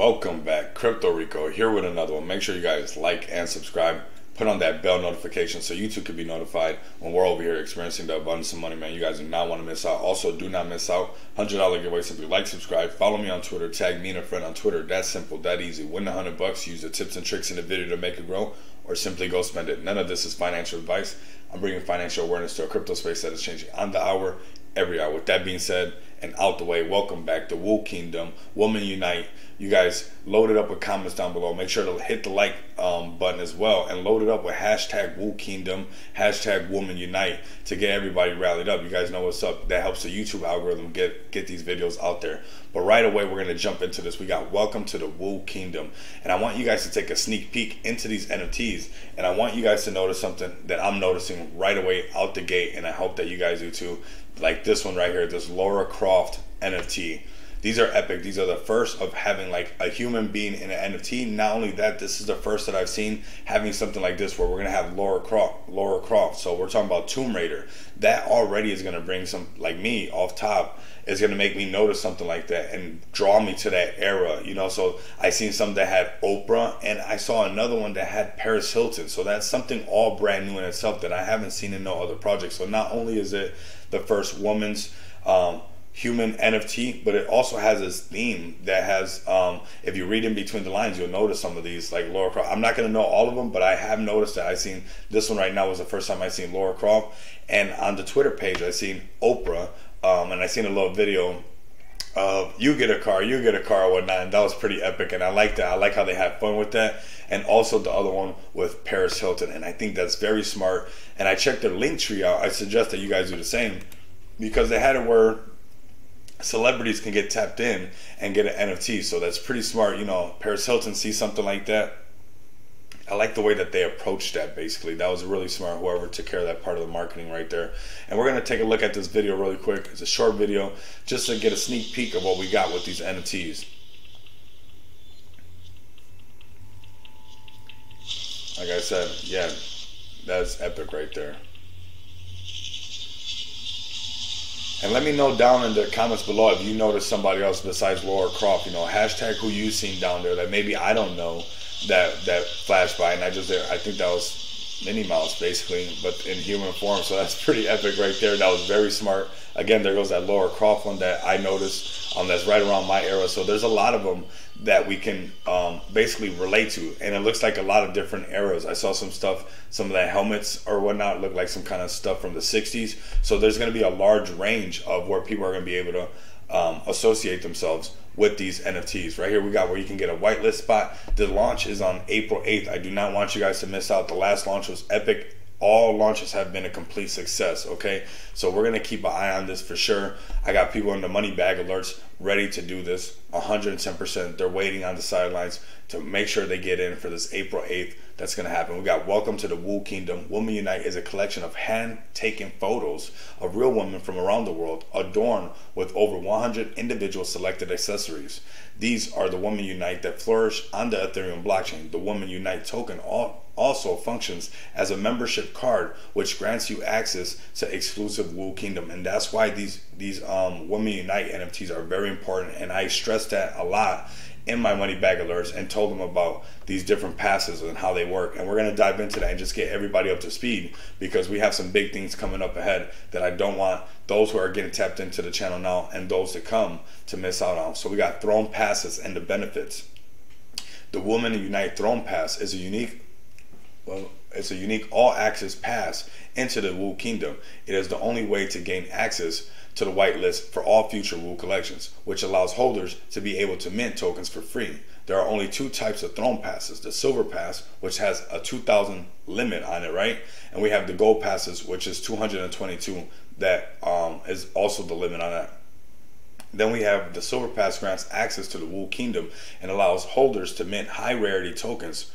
Welcome back, Crypto Rico here with another one. Make sure you guys like and subscribe. Put on that bell notification so you too can be notified when we're over here experiencing the abundance of money, man. You guys do not want to miss out. Also, do not miss out. $100 giveaway. Simply like, subscribe, follow me on Twitter, tag me and a friend on Twitter. That's simple, that easy. Win the $100. Use the tips and tricks in the video to make it grow, or simply go spend it. None of this is financial advice. I'm bringing financial awareness to a crypto space that is changing on the hour, every hour. With that being said and out the way, welcome back to WU Kingdom, Women Unite. You guys load it up with comments down below. Make sure to hit the like button as well, and load it up with hashtag WU Kingdom, hashtag Women Unite to get everybody rallied up. You guys know what's up. That helps the YouTube algorithm get these videos out there. But right away, we're gonna jump into this. We got welcome to the WU Kingdom, and I want you guys to take a sneak peek into these NFTs, and I want you guys to notice something that I'm noticing right away out the gate, and I hope that you guys do too. Like this one right here, this Lara Croft NFT. These are epic. These are the first of having like a human being in an NFT. Not only that, this is the first that I've seen having something like this where we're gonna have Lara Croft. So we're talking about Tomb Raider. That already is gonna bring some, like me off top, is gonna make me notice something like that and draw me to that era, you know. So I seen some that had Oprah, and I saw another one that had Paris Hilton. So that's something all brand new in itself that I haven't seen in no other project. So not only is it the first woman's human NFT, but it also has this theme that has, if you read in between the lines, you'll notice some of these, like Lara Croft. I'm not gonna know all of them, but I have noticed that. I seen this one right now was the first time I seen Lara Croft, and on the Twitter page I seen Oprah, and I seen a little video of you get a car or whatnot, and that was pretty epic, and I like that. I like how they had fun with that, and also the other one with Paris Hilton, and I think that's very smart. And I checked their link tree out. I suggest that you guys do the same, because they had it where celebrities can get tapped in and get an NFT. So that's pretty smart, you know. Paris Hilton sees something like that. I like the way that they approached that. Basically, that was really smart, whoever took care of that part of the marketing right there. And we're going to take a look at this video really quick. It's a short video just to get a sneak peek of what we got with these NFTs. Like I said, yeah, that's epic right there. And let me know down in the comments below if you notice somebody else besides Lara Croft, you know, hashtag who you seen down there that maybe I don't know that flashed by. And I think that was Minnie Mouse basically, but in human form. So that's pretty epic right there. That was very smart. Again, there goes that Lara Croft one that I noticed that's right around my era. So there's a lot of them that we can basically relate to, and it looks like a lot of different eras. I saw some stuff, some of the helmets or whatnot look like some kind of stuff from the 60s. So there's going to be a large range of where people are going to be able to associate themselves with these NFTs. Right here we got where you can get a whitelist spot. The launch is on April 8th. I do not want you guys to miss out. The last launch was epic. All launches have been a complete success, okay? So we're gonna keep an eye on this for sure. I got people in the money bag alerts ready to do this 110%. They're waiting on the sidelines to make sure they get in for this April 8th. That's gonna happen. We got welcome to the WU Kingdom. Women Unite is a collection of hand-taken photos of real women from around the world, adorned with over 100 individual selected accessories. These are the Women Unite that flourish on the Ethereum blockchain. The Women Unite token also functions as a membership card, which grants you access to exclusive WU Kingdom. And that's why these Women Unite NFTs are very important, and I stress that a lot in my money bag alerts and told them about these different passes and how they work. And we're gonna dive into that and just get everybody up to speed, because we have some big things coming up ahead that I don't want those who are getting tapped into the channel now and those to come to miss out on. So we got Throne Passes and the benefits. The Women Unite Throne Pass is a unique, well, it's a unique all-access pass into the WU Kingdom. It is the only way to gain access to the whitelist for all future WU collections, which allows holders to be able to mint tokens for free. There are only two types of Throne Passes: the Silver Pass, which has a 2,000 limit on it, right? And we have the Gold Passes, which is 222, that is also the limit on that. Then we have the Silver Pass grants access to the WU Kingdom and allows holders to mint high rarity tokens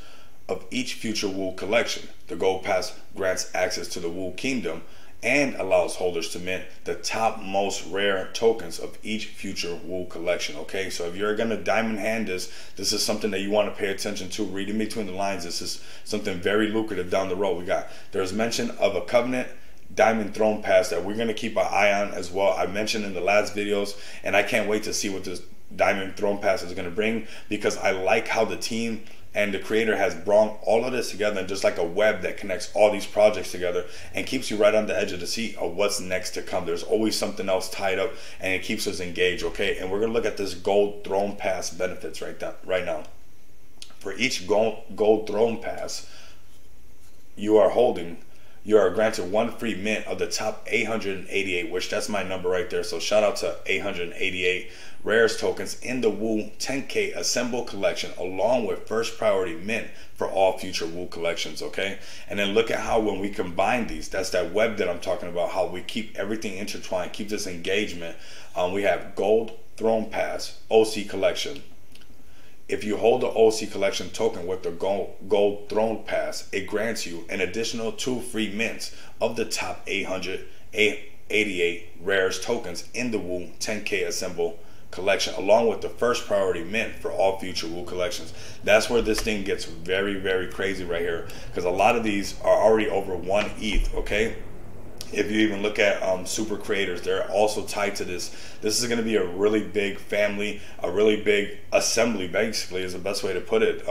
of each future WU collection. The Gold Pass grants access to the WU Kingdom and allows holders to mint the top most rare tokens of each future WU collection, okay? So if you're gonna diamond hand this is something that you wanna pay attention to. Reading between the lines, this is something very lucrative down the road. There's mention of a covenant Diamond Throne Pass that we're gonna keep an eye on as well. I mentioned in the last videos, and I can't wait to see what this Diamond Throne Pass is going to bring, because I like how the team and the creator has brought all of this together, and just like a web that connects all these projects together and keeps you right on the edge of the seat of what's next to come. There's always something else tied up, and it keeps us engaged, okay? And we're going to look at this Gold Throne Pass benefits right now. For each Gold Throne Pass you are holding, you are granted one free mint of the top 888, which that's my number right there. So shout out to 888 rarest tokens in the Wu 10K Assemble collection, along with first priority mint for all future Wu collections, okay? And then look at how when we combine these, that's that web that I'm talking about, how we keep everything intertwined, keep this engagement. We have Gold Throne Pass, OC Collection. If you hold the OC Collection token with the Gold Throne Pass, it grants you an additional 2 free mints of the top 888 rarest tokens in the Wu 10K Assemble collection, along with the first priority mint for all future Wu collections. That's where this thing gets very, very crazy right here, because a lot of these are already over 1 ETH, okay? If you even look at super creators, they're also tied to this. This is going to be a really big family, a really big assembly, basically, is the best way to put it.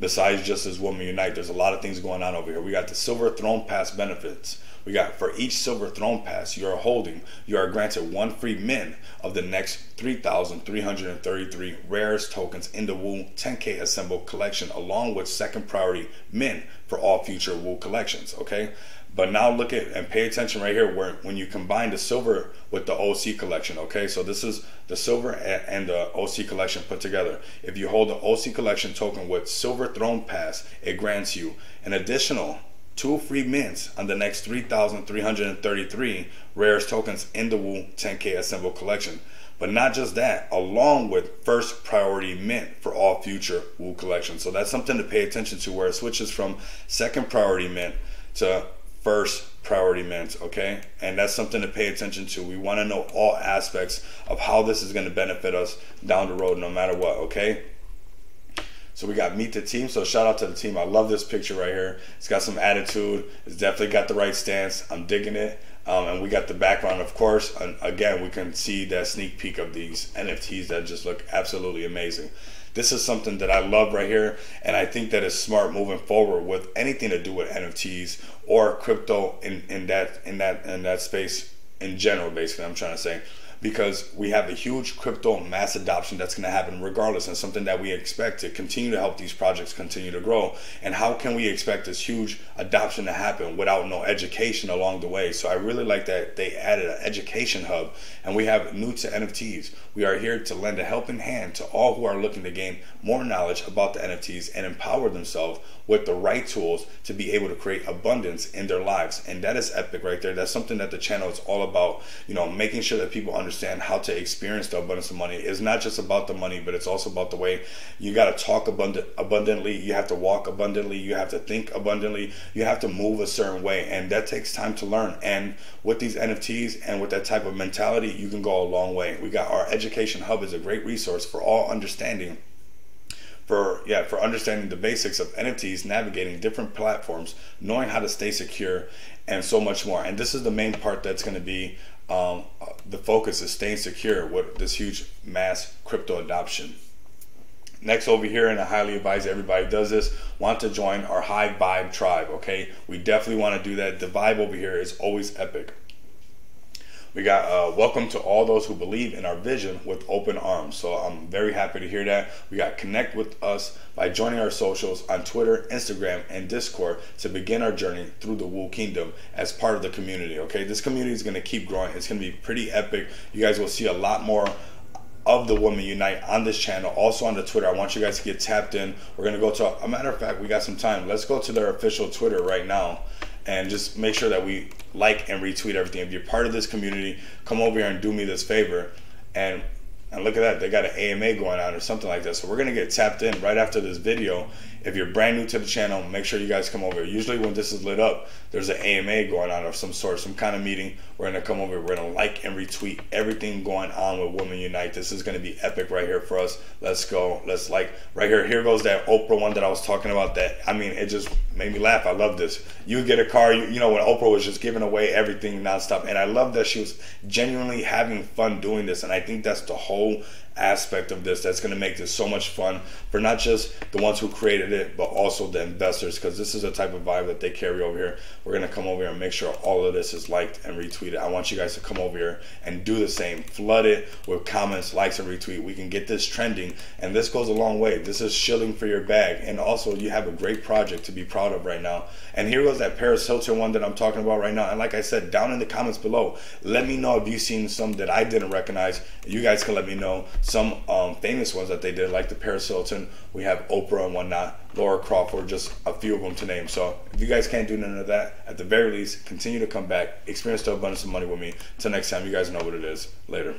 Besides just as Women Unite, there's a lot of things going on over here. We got the Silver Throne Pass benefits. We got for each Silver Throne Pass you're holding, you are granted 1 free mint of the next 3,333 rarest tokens in the Wu 10K Assemble collection, along with second priority mint for all future Wu collections, okay? But now look at and pay attention right here where when you combine the silver with the OC collection, okay? So this is the silver and the OC collection put together. If you hold the OC collection token with Silver Throne Pass, it grants you an additional 2 free mints on the next 3,333 rarest tokens in the Wu 10K Assemble collection. But not just that, along with first priority mint for all future Wu collections. So that's something to pay attention to, where it switches from second priority mint to first priority mint, okay? And that's something to pay attention to. We want to know all aspects of how this is going to benefit us down the road, no matter what, okay? So we got meet the team. So shout out to the team. I love this picture right here. It's got some attitude. It's definitely got the right stance. I'm digging it. And we got the background, of course. And again, we can see that sneak peek of these NFTs that just look absolutely amazing. This is something that I love right here, and I think that is smart moving forward with anything to do with NFTs or crypto in that space in general, basically, I'm trying to say. Because we have a huge crypto mass adoption that's going to happen regardless, and something that we expect to continue to help these projects continue to grow. And how can we expect this huge adoption to happen without no education along the way? So I really like that they added an education hub, and we have new to NFTs. We are here to lend a helping hand to all who are looking to gain more knowledge about the NFTs and empower themselves with the right tools to be able to create abundance in their lives. And that is epic right there. That's something that the channel is all about, you know, making sure that people understand how to experience the abundance of money. It's not just about the money, but it's also about the way you got to talk abundantly, you have to walk abundantly, you have to think abundantly, you have to move a certain way, and that takes time to learn. And with these NFTs and with that type of mentality, you can go a long way. We got our education hub is a great resource for all understanding. For understanding the basics of NFTs, navigating different platforms, knowing how to stay secure, and so much more. And this is the main part that's going to be the focus, is staying secure with this huge mass crypto adoption. Next over here, and I highly advise everybody does this, want to join our high vibe tribe, okay? We definitely want to do that. The vibe over here is always epic. We got welcome to all those who believe in our vision with open arms. So I'm very happy to hear that. We got connect with us by joining our socials on Twitter, Instagram, and Discord to begin our journey through the Wu Kingdom as part of the community. Okay, this community is going to keep growing. It's going to be pretty epic. You guys will see a lot more of the Women Unite on this channel, also on the Twitter. I want you guys to get tapped in. We're going to go to, a matter of fact, we got some time. Let's go to their official Twitter right now. And just make sure that we like and retweet everything. If you're part of this community, come over here and do me this favor. And look at that, they got an AMA going on or something like that. So we're going to get tapped in right after this video. If you're brand new to the channel, make sure you guys come over. Usually when this is lit up, there's an AMA going on of some sort, some kind of meeting. We're going to come over. We're going to like and retweet everything going on with Women Unite. This is going to be epic right here for us. Let's go. Let's like right here. Here goes that Oprah one that I was talking about that, I mean, it just made me laugh. I love this. You get a car, you know, when Oprah was just giving away everything nonstop. And I love that she was genuinely having fun doing this. And I think that's the whole aspect of this that's going to make this so much fun for not just the ones who created it, but also the investors, because this is the type of vibe that they carry over here. We're going to come over here and make sure all of this is liked and retweeted. I want you guys to come over here and do the same. Flood it with comments, likes, and retweet. We can get this trending, and this goes a long way. This is shilling for your bag, and also you have a great project to be proud of right now. And here goes that Paris Hilton one that I'm talking about right now. And like I said, down in the comments below, let me know if you've seen some that I didn't recognize. You guys can let me know some famous ones that they did, like the Paris Hilton. We have Oprah and whatnot, Lara Croft, or just a few of them to name. So if you guys can't do none of that, at the very least, continue to come back, experience the abundance of money with me. Till next time, you guys know what it is. Later.